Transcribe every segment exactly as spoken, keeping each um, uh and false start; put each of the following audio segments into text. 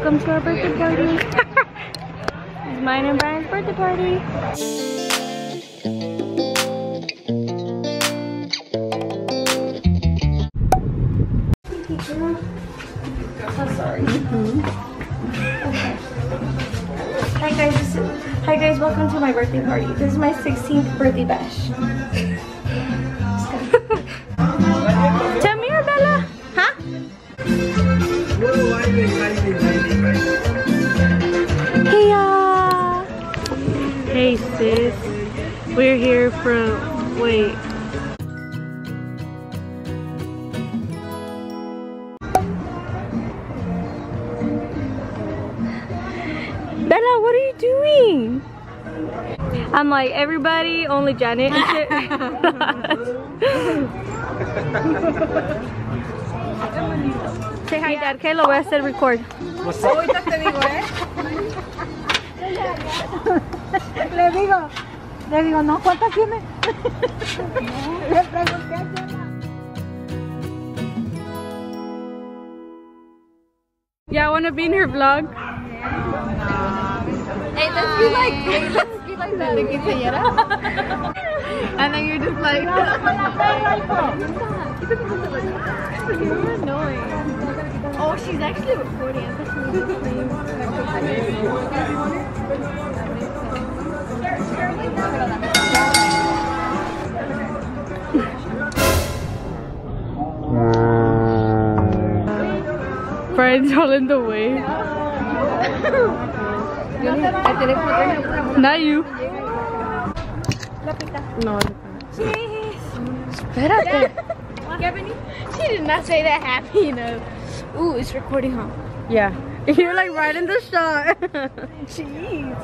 Welcome to our birthday party. It's mine and Brian's birthday party. Thank you, girl. I'm so sorry. Mm-hmm. Okay. Hi guys, this is, hi guys, welcome to my birthday party. This is my sixteenth birthday bash. Come here, Bella. Huh? Hey, y'all. Hey, sis. We're here from, wait. Bella, what are you doing? I'm like, everybody, only Janet and shit. Say hi, yeah. Dad. Kayloya said record. What's up? Le digo, le digo, no, ¿cuántas tiene? Le pregunté. Yeah, I want to be in her vlog. Hey, let's be like, hey, let's be like that. And then you're just like, you're annoying. Oh, she's actually recording. Brian's all in the way. Not you. No. Espérate. She did not say that happy enough. Ooh, it's recording, huh? Yeah. You're like right in the shot. Jeez.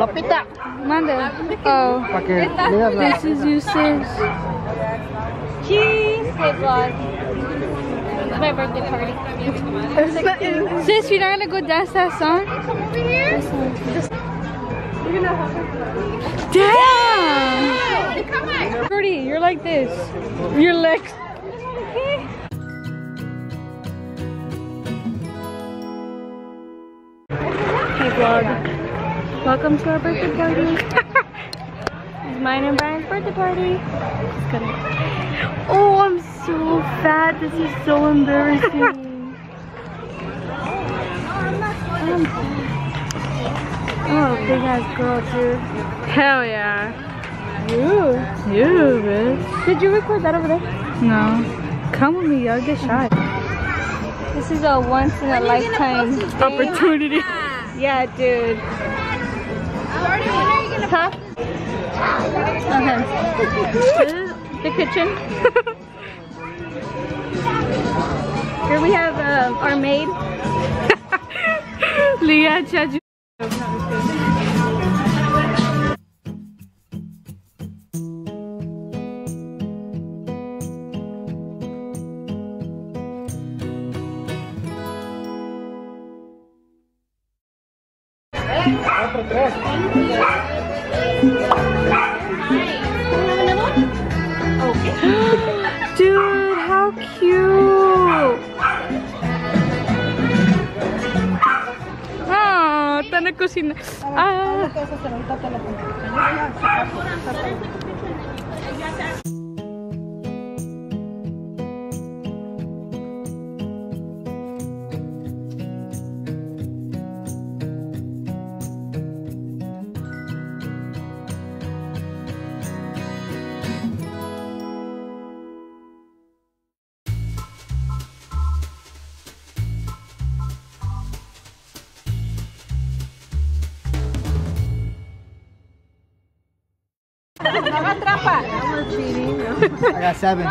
Lopita. Mande. Oh. This is you, sis. Cheese. It's my birthday party. Not, sis, you're not gonna go dance that song? Come over here. You're gonna have her. Damn! Come on. Pretty, you're like this. Your legs. Okay. Hey, vlog. Welcome to our birthday party. It's mine and Brian's birthday party. Just kidding. Oh, I'm so fat. This is so embarrassing. I'm fat. Oh, big ass girl, too. Hell yeah. You. You, bitch. Did you record that over there? No. Come with me, y'all get shot. This is a once in a lifetime opportunity. Yeah, dude. When are you gonna huh? Okay. The kitchen. Here we have um, our maid. Leah, Chaju. Dude, how cute! Oh, están en cocina. Ah. haga trampa. I got seven.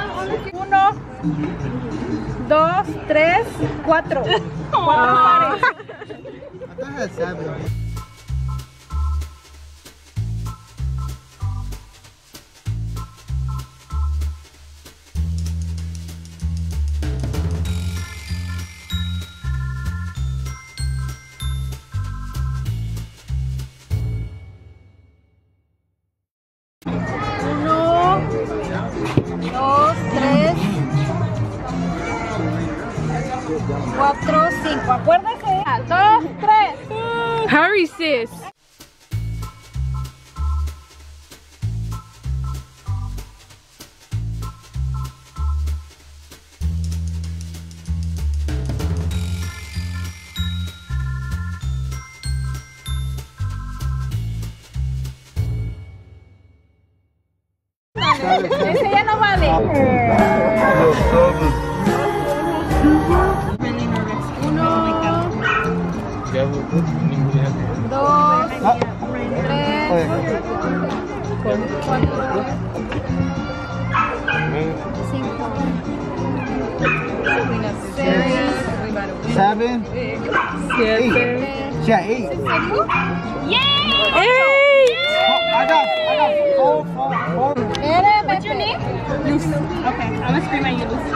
Uno, dos, tres, cuatro. Cuatro pares. I thought I had seven. Hurry, sis. Ese ya no vale. Seven. Eight. Yeah, eight. Yay! Eight! I got, I got four, four, four. What's your name? Lucy. Okay, I'm gonna scream at you, Lucy.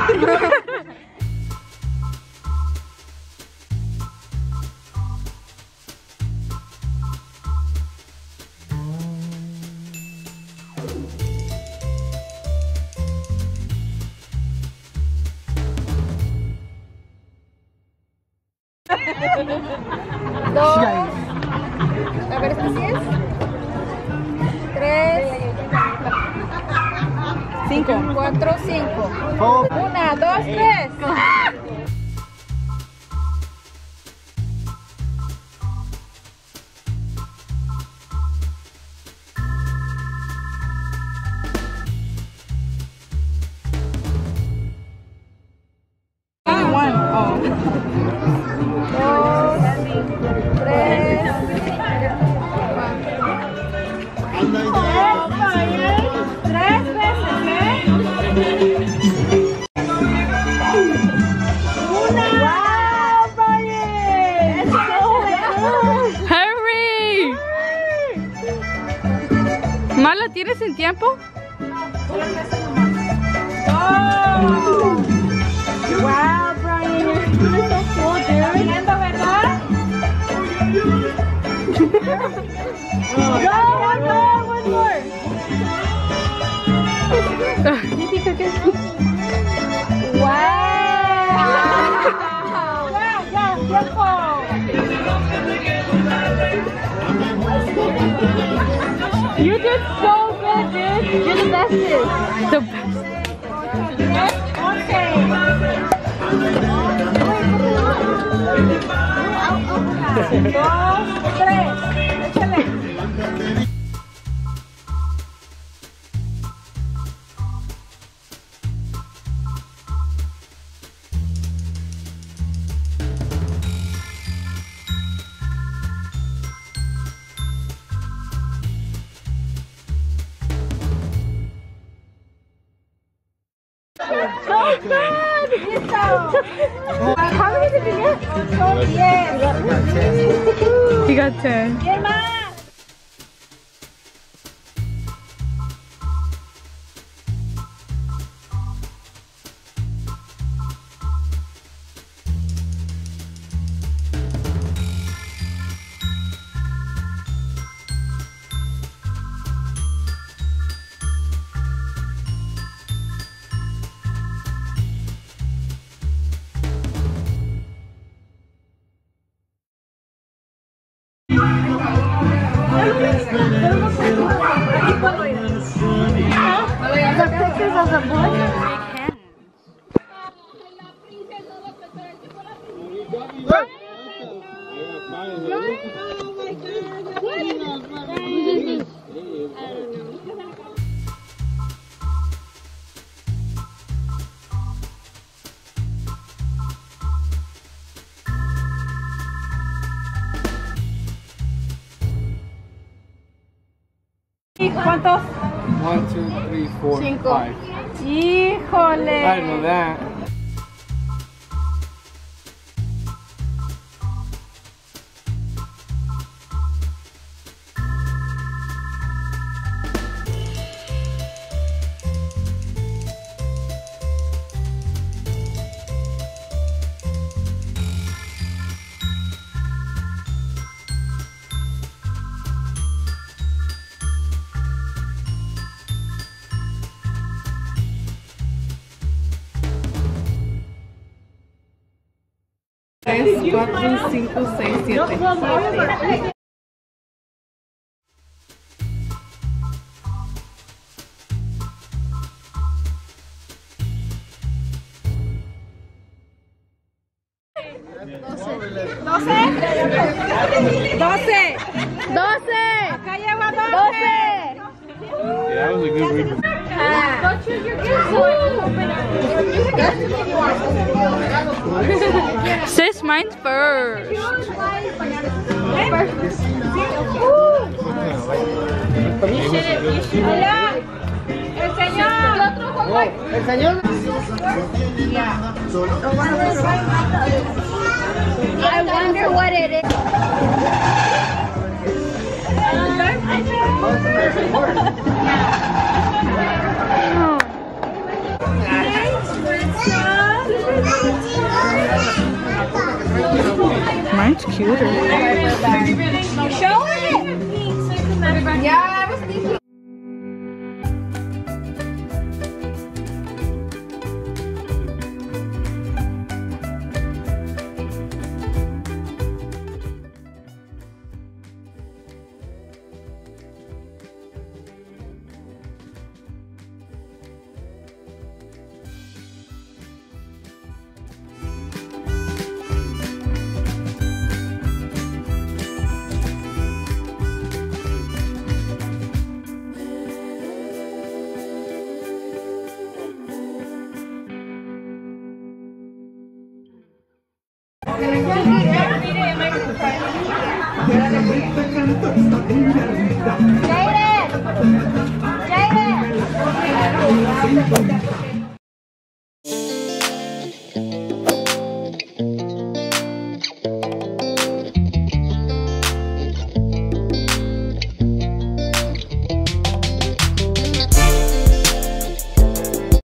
Dos. A ver, ¿esta sí es? Tres. Cinco. Cuatro, cinco. Oh. Una, dos, tres. ¿Tienes el tiempo? Oh. Wow, Brian, you're doing so cool, dude. Go, one more, one more. Yippee cookies. Wow. Wow, yeah, beautiful. You did so. You're the bestest. The best. Okay. Dos, tres. Échale. How many did you get? ten. He got ten. He got ten. ¿Cuántos? One, two, three, four, Cinco. five. Híjole. I know that. four, five, six, seven. I wonder what it is. Mine's cuter. Show it! Yeah, I was thinking. Jaden! Jaden!